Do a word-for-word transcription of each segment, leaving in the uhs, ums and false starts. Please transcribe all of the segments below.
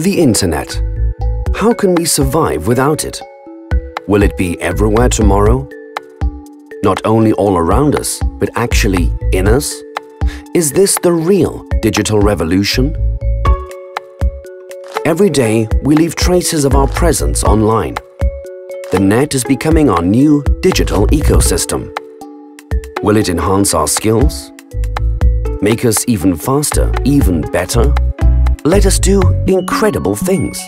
The Internet. How can we survive without it? Will it be everywhere tomorrow? Not only all around us, but actually in us? Is this the real digital revolution? Every day we leave traces of our presence online. The net is becoming our new digital ecosystem. Will it enhance our skills? Make us even faster, even better? Let us do incredible things.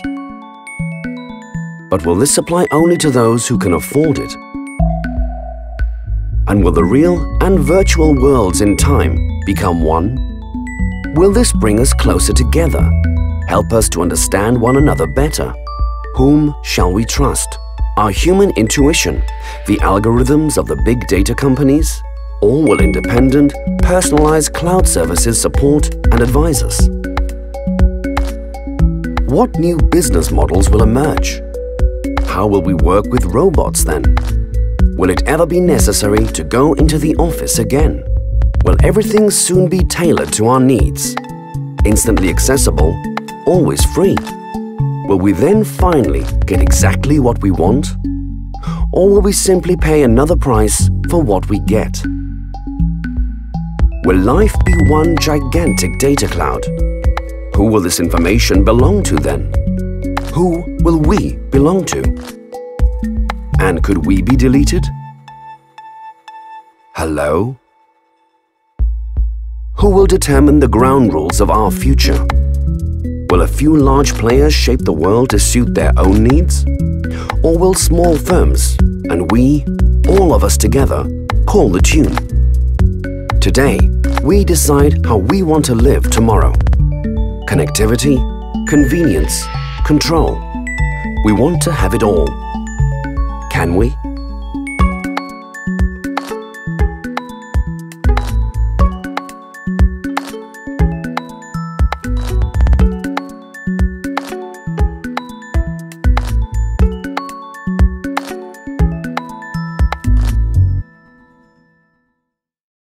But will this apply only to those who can afford it? And will the real and virtual worlds in time become one? Will this bring us closer together? Help us to understand one another better? Whom shall we trust? Our human intuition, the algorithms of the big data companies? Or will independent, personalized cloud services support and advise us? What new business models will emerge? How will we work with robots then? Will it ever be necessary to go into the office again? Will everything soon be tailored to our needs? Instantly accessible, always free. Will we then finally get exactly what we want? Or will we simply pay another price for what we get? Will life be one gigantic data cloud? Who will this information belong to then? Who will we belong to? And could we be deleted? Hello? Who will determine the ground rules of our future? Will a few large players shape the world to suit their own needs? Or will small firms and we, all of us together, call the tune? Today, we decide how we want to live tomorrow. Connectivity, convenience, control. We want to have it all. Can we?